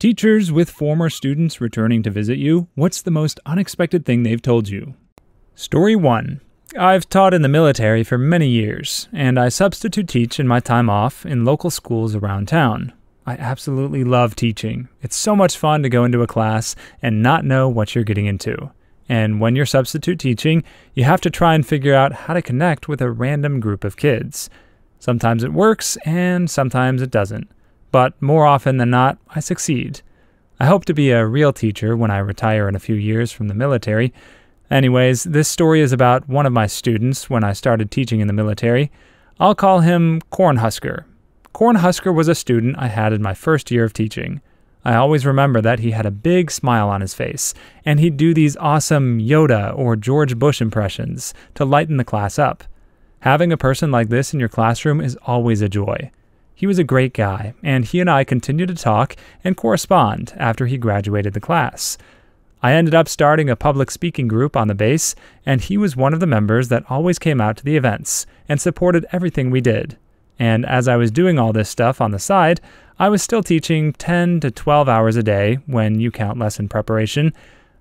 Teachers with former students returning to visit you, what's the most unexpected thing they've told you? Story 1. I've taught in the military for many years, and I substitute teach in my time off in local schools around town. I absolutely love teaching. It's so much fun to go into a class and not know what you're getting into. And when you're substitute teaching, you have to try and figure out how to connect with a random group of kids. Sometimes it works, and sometimes it doesn't. But more often than not, I succeed. I hope to be a real teacher when I retire in a few years from the military. Anyways, this story is about one of my students when I started teaching in the military. I'll call him Cornhusker. Cornhusker was a student I had in my first year of teaching. I always remember that he had a big smile on his face, and he'd do these awesome Yoda or George Bush impressions to lighten the class up. Having a person like this in your classroom is always a joy. He was a great guy, and he and I continued to talk and correspond after he graduated the class. I ended up starting a public speaking group on the base, and he was one of the members that always came out to the events and supported everything we did. And as I was doing all this stuff on the side, I was still teaching 10 to 12 hours a day when you count lesson preparation.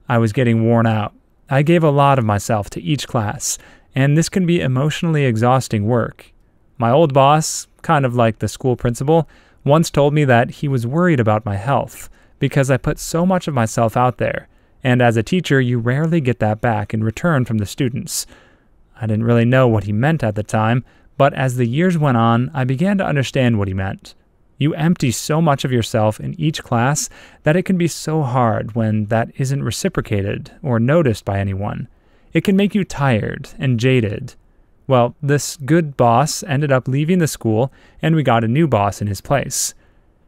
I was getting worn out. I gave a lot of myself to each class, and this can be emotionally exhausting work. My old boss, kind of like the school principal, once told me that he was worried about my health because I put so much of myself out there, and as a teacher you rarely get that back in return from the students. I didn't really know what he meant at the time, but as the years went on, I began to understand what he meant. You empty so much of yourself in each class that it can be so hard when that isn't reciprocated or noticed by anyone. It can make you tired and jaded. Well, this good boss ended up leaving the school, and we got a new boss in his place.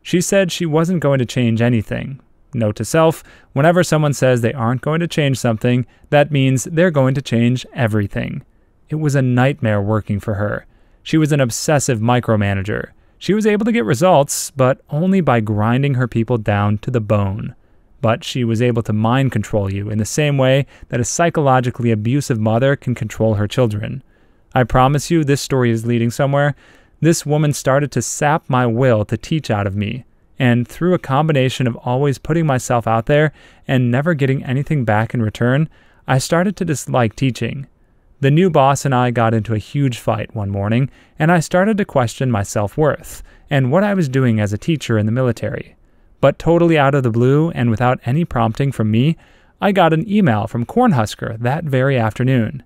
She said she wasn't going to change anything. Note to self, whenever someone says they aren't going to change something, that means they're going to change everything. It was a nightmare working for her. She was an obsessive micromanager. She was able to get results, but only by grinding her people down to the bone. But she was able to mind control you in the same way that a psychologically abusive mother can control her children. I promise you this story is leading somewhere. This woman started to sap my will to teach out of me, and through a combination of always putting myself out there and never getting anything back in return, I started to dislike teaching. The new boss and I got into a huge fight one morning, and I started to question my self-worth and what I was doing as a teacher in the military. But totally out of the blue and without any prompting from me, I got an email from Cornhusker that very afternoon.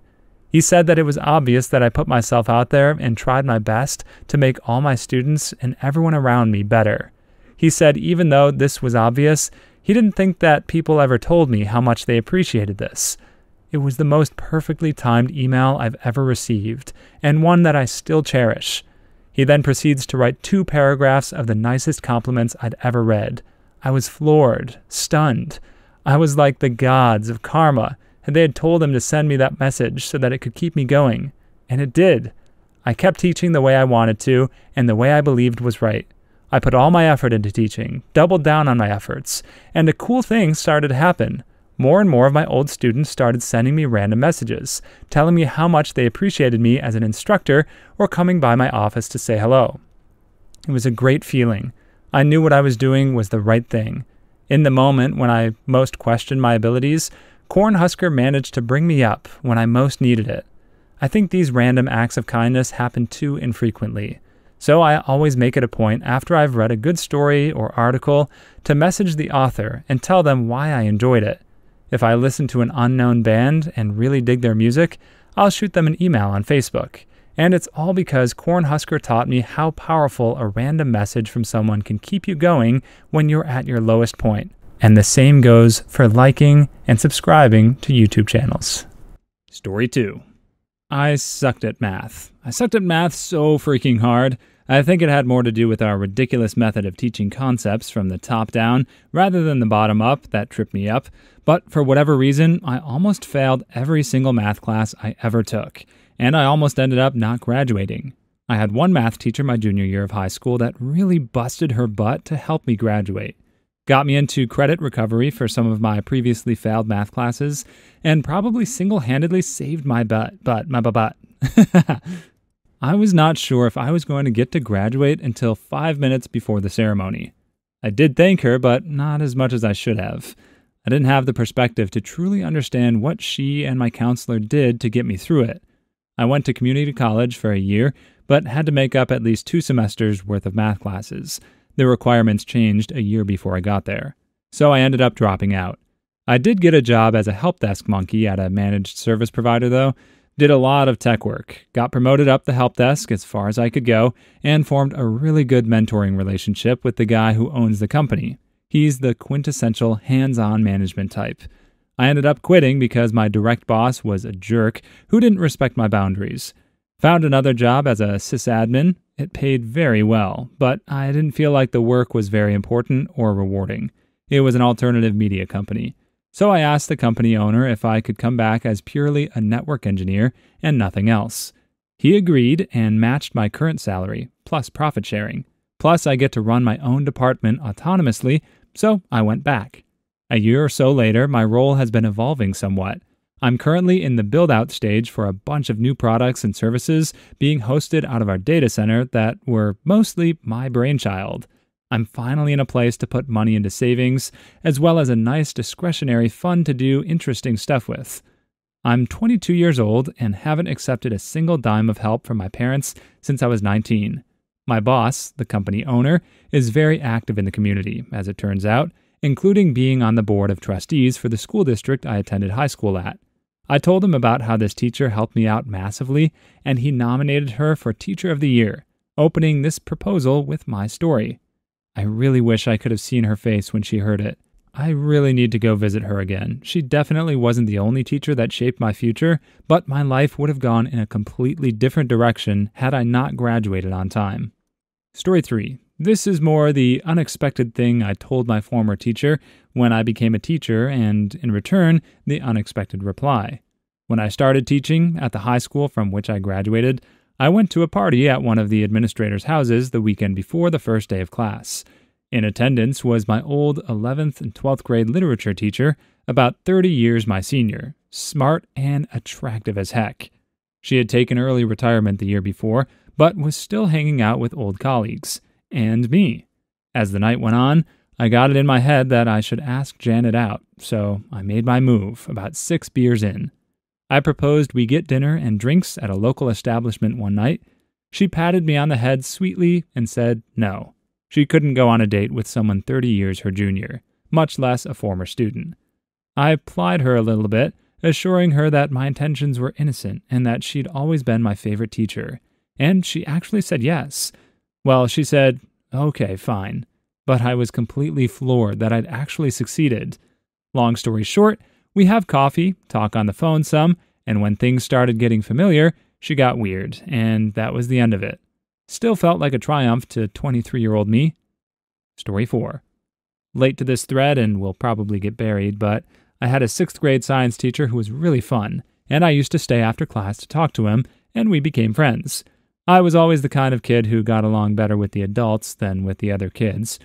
He said that it was obvious that I put myself out there and tried my best to make all my students and everyone around me better. He said even though this was obvious, he didn't think that people ever told me how much they appreciated this. It was the most perfectly timed email I've ever received, and one that I still cherish. He then proceeds to write 2 paragraphs of the nicest compliments I'd ever read. I was floored, stunned. I was like the gods of karma. And they had told him to send me that message so that it could keep me going. And it did. I kept teaching the way I wanted to, and the way I believed was right. I put all my effort into teaching, doubled down on my efforts, and a cool thing started to happen. More and more of my old students started sending me random messages, telling me how much they appreciated me as an instructor or coming by my office to say hello. It was a great feeling. I knew what I was doing was the right thing. In the moment when I most questioned my abilities, Cornhusker managed to bring me up when I most needed it. I think these random acts of kindness happen too infrequently, so I always make it a point after I've read a good story or article to message the author and tell them why I enjoyed it. If I listen to an unknown band and really dig their music, I'll shoot them an email on Facebook, and it's all because Cornhusker taught me how powerful a random message from someone can keep you going when you're at your lowest point. And the same goes for liking and subscribing to YouTube channels. Story 2. I sucked at math. I sucked at math so freaking hard. I think it had more to do with our ridiculous method of teaching concepts from the top down rather than the bottom up that tripped me up. But for whatever reason, I almost failed every single math class I ever took, and I almost ended up not graduating. I had one math teacher my junior year of high school that really busted her butt to help me graduate. Got me into credit recovery for some of my previously failed math classes, and probably single-handedly saved my butt. I was not sure if I was going to get to graduate until 5 minutes before the ceremony. I did thank her, but not as much as I should have. I didn't have the perspective to truly understand what she and my counselor did to get me through it. I went to community college for a year, but had to make up at least 2 semesters worth of math classes. The requirements changed a year before I got there. So I ended up dropping out. I did get a job as a help desk monkey at a managed service provider though, did a lot of tech work, got promoted up the help desk as far as I could go, and formed a really good mentoring relationship with the guy who owns the company. He's the quintessential hands-on management type. I ended up quitting because my direct boss was a jerk who didn't respect my boundaries. Found another job as a sysadmin. It paid very well, but I didn't feel like the work was very important or rewarding. It was an alternative media company. So I asked the company owner if I could come back as purely a network engineer and nothing else. He agreed and matched my current salary, plus profit sharing. Plus, I get to run my own department autonomously, so I went back. A year or so later, my role has been evolving somewhat. I'm currently in the build-out stage for a bunch of new products and services being hosted out of our data center that were mostly my brainchild. I'm finally in a place to put money into savings, as well as a nice discretionary fund to do interesting stuff with. I'm 22 years old and haven't accepted a single dime of help from my parents since I was 19. My boss, the company owner, is very active in the community, as it turns out, including being on the board of trustees for the school district I attended high school at. I told him about how this teacher helped me out massively, and he nominated her for Teacher of the Year, opening this proposal with my story. I really wish I could have seen her face when she heard it. I really need to go visit her again. She definitely wasn't the only teacher that shaped my future, but my life would have gone in a completely different direction had I not graduated on time. Story 3. This is more the unexpected thing I told my former teacher when I became a teacher and, in return, the unexpected reply. When I started teaching at the high school from which I graduated, I went to a party at one of the administrators' houses the weekend before the first day of class. In attendance was my old 11th and 12th grade literature teacher, about 30 years my senior, smart and attractive as heck. She had taken early retirement the year before, but was still hanging out with old colleagues, and me. As the night went on, I got it in my head that I should ask Janet out, so I made my move about 6 beers in. I proposed we get dinner and drinks at a local establishment one night. She patted me on the head sweetly and said no. She couldn't go on a date with someone 30 years her junior, much less a former student. I plied her a little bit, assuring her that my intentions were innocent and that she'd always been my favorite teacher. And she actually said yes. Well, she said, okay, fine. But I was completely floored that I'd actually succeeded. Long story short, we have coffee, talk on the phone some, and when things started getting familiar, she got weird, and that was the end of it. Still felt like a triumph to 23-year-old me. Story 4. Late to this thread and will probably get buried, but I had a 6th grade science teacher who was really fun, and I used to stay after class to talk to him, and we became friends. I was always the kind of kid who got along better with the adults than with the other kids.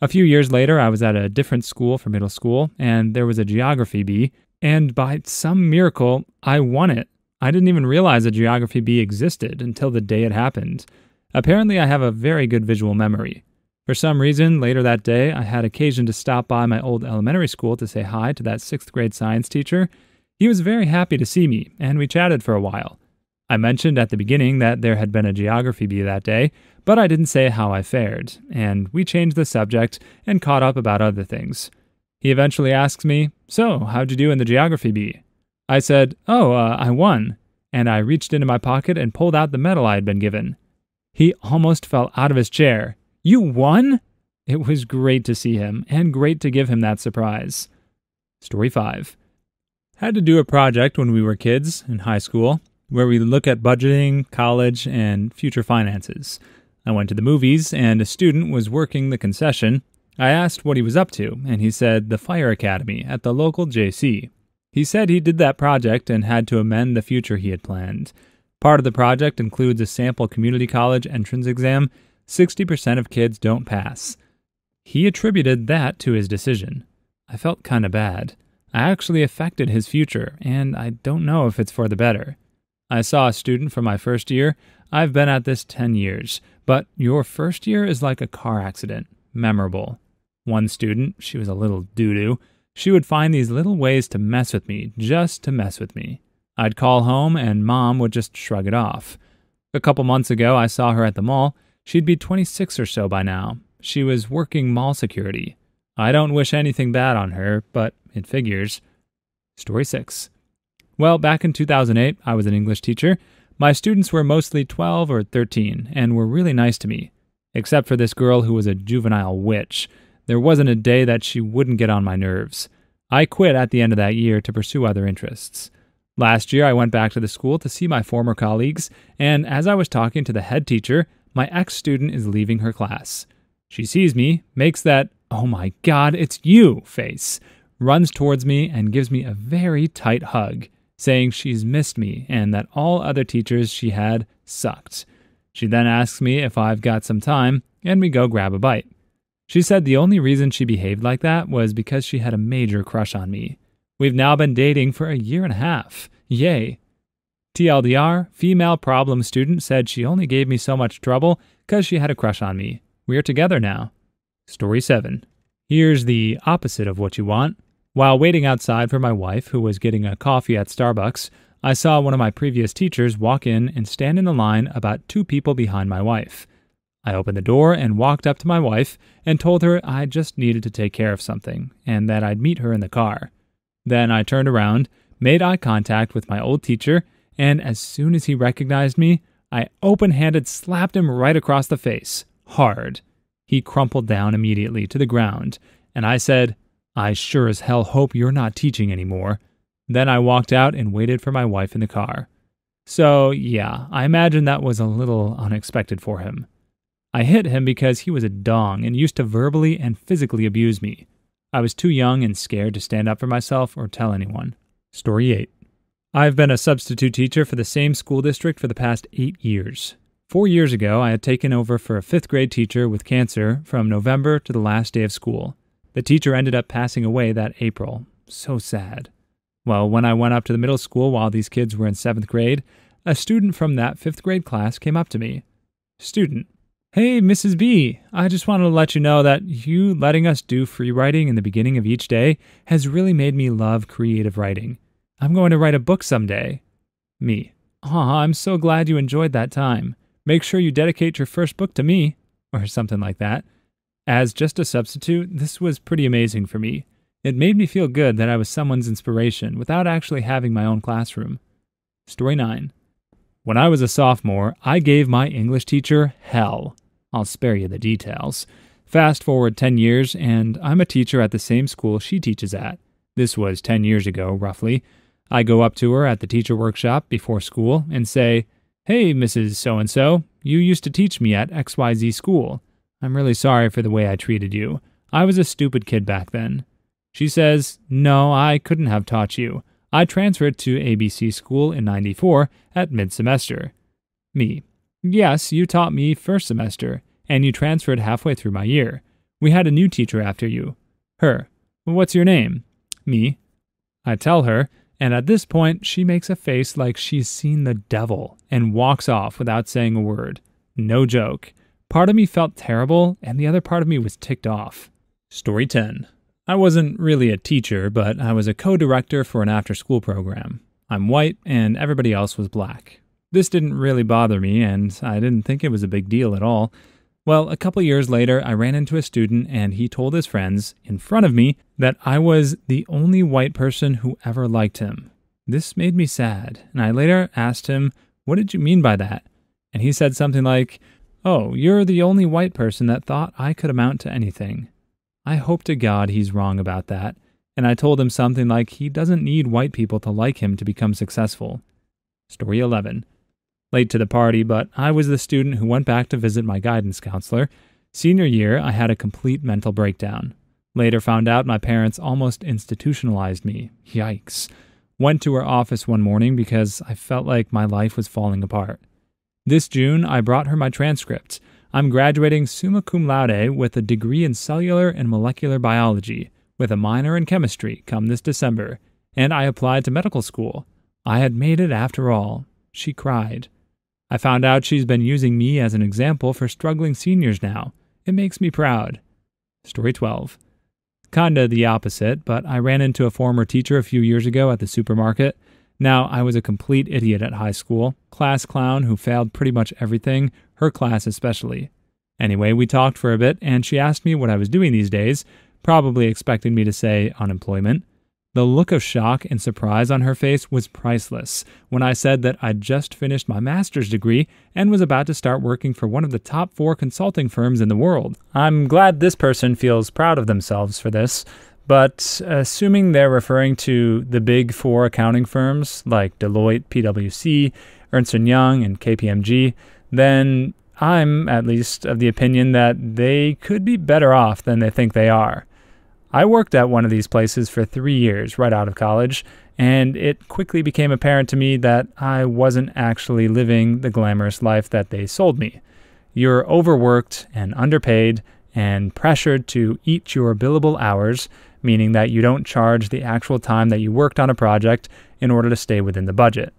A few years later, I was at a different school for middle school, and there was a geography bee, and by some miracle, I won it. I didn't even realize a geography bee existed until the day it happened. Apparently, I have a very good visual memory. For some reason, later that day, I had occasion to stop by my old elementary school to say hi to that 6th grade science teacher. He was very happy to see me, and we chatted for a while. I mentioned at the beginning that there had been a geography bee that day, but I didn't say how I fared, and we changed the subject and caught up about other things. He eventually asks me, "So, how'd you do in the geography bee?" I said, I won, and I reached into my pocket and pulled out the medal I had been given. He almost fell out of his chair. "You won?" It was great to see him, and great to give him that surprise. Story 5. Had to do a project when we were kids in high school, where we look at budgeting, college, and future finances. I went to the movies, and a student was working the concession. I asked what he was up to, and he said the fire academy at the local JC. He said he did that project and had to amend the future he had planned. Part of the project includes a sample community college entrance exam. 60% of kids don't pass. He attributed that to his decision. I felt kinda bad. I actually affected his future, and I don't know if it's for the better. I saw a student from my first year. I've been at this 10 years, but your first year is like a car accident, memorable. One student, she was a little doo-doo, she would find these little ways to mess with me, just to mess with me. I'd call home and Mom would just shrug it off. A couple months ago, I saw her at the mall. She'd be 26 or so by now. She was working mall security. I don't wish anything bad on her, but it figures. Story 6. Well, back in 2008, I was an English teacher. My students were mostly 12 or 13 and were really nice to me, except for this girl who was a juvenile witch. There wasn't a day that she wouldn't get on my nerves. I quit at the end of that year to pursue other interests. Last year, I went back to the school to see my former colleagues, and as I was talking to the head teacher, my ex-student is leaving her class. She sees me, makes that, "Oh my God, it's you," face, runs towards me and gives me a very tight hug, saying she's missed me and that all other teachers she had sucked. She then asks me if I've got some time, and we go grab a bite. She said the only reason she behaved like that was because she had a major crush on me. We've now been dating for a year and a half. Yay. TLDR, female problem student said she only gave me so much trouble because she had a crush on me. We're together now. Story 7. Here's the opposite of what you want. While waiting outside for my wife, who was getting a coffee at Starbucks, I saw one of my previous teachers walk in and stand in a line about two people behind my wife. I opened the door and walked up to my wife and told her I just needed to take care of something and that I'd meet her in the car. Then I turned around, made eye contact with my old teacher, and as soon as he recognized me, I open-handed slapped him right across the face, hard. He crumpled down immediately to the ground, and I said, "I sure as hell hope you're not teaching anymore." Then I walked out and waited for my wife in the car. So yeah, I imagine that was a little unexpected for him. I hit him because he was a dong and used to verbally and physically abuse me. I was too young and scared to stand up for myself or tell anyone. Story 8. I've been a substitute teacher for the same school district for the past 8 years. 4 years ago, I had taken over for a fifth grade teacher with cancer from November to the last day of school. The teacher ended up passing away that April. So sad. Well, when I went up to the middle school while these kids were in seventh grade, a student from that fifth grade class came up to me. Student: "Hey, Mrs. B, I just wanted to let you know that you letting us do free writing in the beginning of each day has really made me love creative writing. I'm going to write a book someday." Me: "Aw, I'm so glad you enjoyed that time. Make sure you dedicate your first book to me," or something like that. As just a substitute, this was pretty amazing for me. It made me feel good that I was someone's inspiration without actually having my own classroom. Story 9. When I was a sophomore, I gave my English teacher hell. I'll spare you the details. Fast forward 10 years, and I'm a teacher at the same school she teaches at. This was 10 years ago, roughly. I go up to her at the teacher workshop before school and say, "Hey, Mrs. So-and-so, you used to teach me at XYZ school. I'm really sorry for the way I treated you. I was a stupid kid back then." She says, "No, I couldn't have taught you. I transferred to ABC school in '94 at mid-semester." Me: "Yes, you taught me first semester, and you transferred halfway through my year. We had a new teacher after you." Her: "What's your name?" Me. I tell her, and at this point, she makes a face like she's seen the devil and walks off without saying a word. No joke. Part of me felt terrible, and the other part of me was ticked off. Story 10. I wasn't really a teacher, but I was a co-director for an after-school program. I'm white, and everybody else was black. This didn't really bother me, and I didn't think it was a big deal at all. Well, a couple years later, I ran into a student, and he told his friends, in front of me, that I was the only white person who ever liked him. This made me sad, and I later asked him, "What did you mean by that?" And he said something like, "Oh, you're the only white person that thought I could amount to anything." I hope to God he's wrong about that, and I told him something like he doesn't need white people to like him to become successful. Story 11. Late to the party, but I was the student who went back to visit my guidance counselor. Senior year, I had a complete mental breakdown. Later found out my parents almost institutionalized me. Yikes. Went to her office one morning because I felt like my life was falling apart. This June, I brought her my transcript. I'm graduating summa cum laude with a degree in cellular and molecular biology, with a minor in chemistry come this December, and I applied to medical school. I had made it after all. She cried. I found out she's been using me as an example for struggling seniors now. It makes me proud. Story 12. Kinda the opposite, but I ran into a former teacher a few years ago at the supermarket. Now, I was a complete idiot at high school, class clown who failed pretty much everything, her class especially. Anyway, we talked for a bit, and she asked me what I was doing these days, probably expecting me to say unemployment. The look of shock and surprise on her face was priceless when I said that I'd just finished my master's degree and was about to start working for one of the top 4 consulting firms in the world. I'm glad this person feels proud of themselves for this, but assuming they're referring to the big 4 accounting firms like Deloitte, PwC, Ernst & Young, and KPMG, then I'm, at least, of the opinion that they could be better off than they think they are. I worked at one of these places for 3 years right out of college, and it quickly became apparent to me that I wasn't actually living the glamorous life that they sold me. You're overworked and underpaid and pressured to eat your billable hours, meaning that you don't charge the actual time that you worked on a project in order to stay within the budget.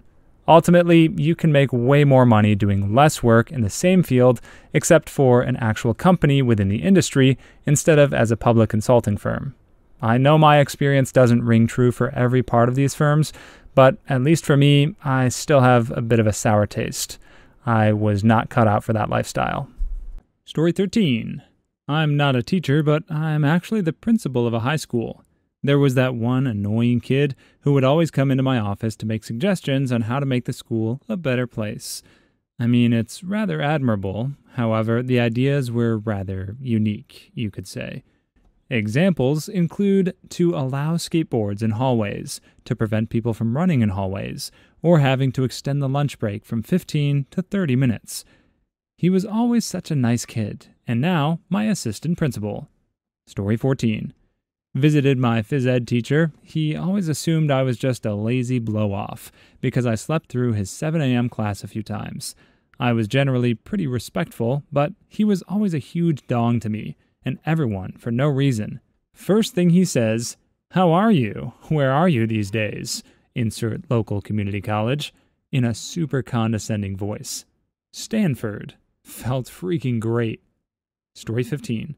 Ultimately, you can make way more money doing less work in the same field, except for an actual company within the industry instead of as a public consulting firm. I know my experience doesn't ring true for every part of these firms, but at least for me, I still have a bit of a sour taste. I was not cut out for that lifestyle. Story 13. I'm not a teacher, but I'm actually the principal of a high school. There was that one annoying kid who would always come into my office to make suggestions on how to make the school a better place. I mean, it's rather admirable. However, the ideas were rather unique, you could say. Examples include to allow skateboards in hallways, to prevent people from running in hallways, or having to extend the lunch break from 15 to 30 minutes. He was always such a nice kid, and now my assistant principal. Story 14. Visited my phys ed teacher. He always assumed I was just a lazy blow-off because I slept through his 7 a.m. class a few times. I was generally pretty respectful, but he was always a huge dong to me and everyone for no reason. First thing he says, "How are you? Where are you these days?" Insert local community college, in a super condescending voice. Stanford. Felt freaking great. Story 15.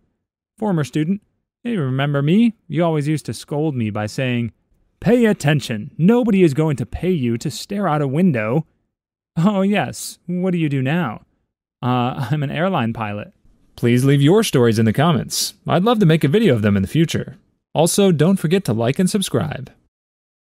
Former student. "Hey, remember me? You always used to scold me by saying, 'Pay attention. Nobody is going to pay you to stare out a window.'" "Oh, yes. What do you do now?" I'm an airline pilot." Please leave your stories in the comments. I'd love to make a video of them in the future. Also, don't forget to like and subscribe.